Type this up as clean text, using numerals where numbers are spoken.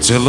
It's a